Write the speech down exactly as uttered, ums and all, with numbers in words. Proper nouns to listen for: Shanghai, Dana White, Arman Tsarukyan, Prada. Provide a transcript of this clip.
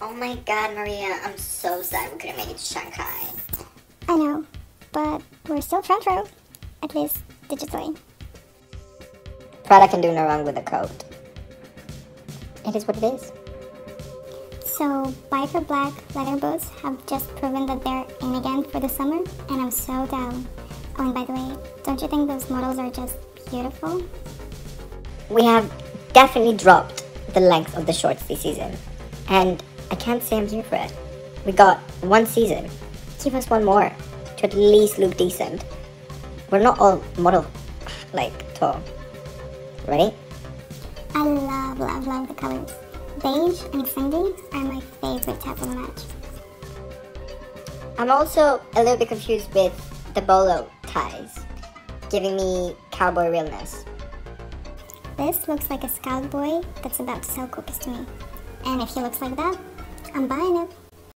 Oh my god, Maria, I'm so sad we couldn't make it to Shanghai. I know, but we're still front row, at least digitally. Prada can do no wrong with a coat. It is what it is. So, Buy for Black leather boots have just proven that they're in again for the summer, and I'm so down. Oh, and by the way, don't you think those models are just beautiful? We have definitely dropped the length of the shorts this season, and I can't say I'm here for it. We got one season. Give us one more to at least look decent. We're not all model, like, tall. Ready? I love, love, love the colors. Beige and sandy are my favorite type of match. I'm also a little bit confused with the bolo ties, giving me cowboy realness. This looks like a scout boy that's about to sell cookies to me. And if he looks like that, I'm buying it.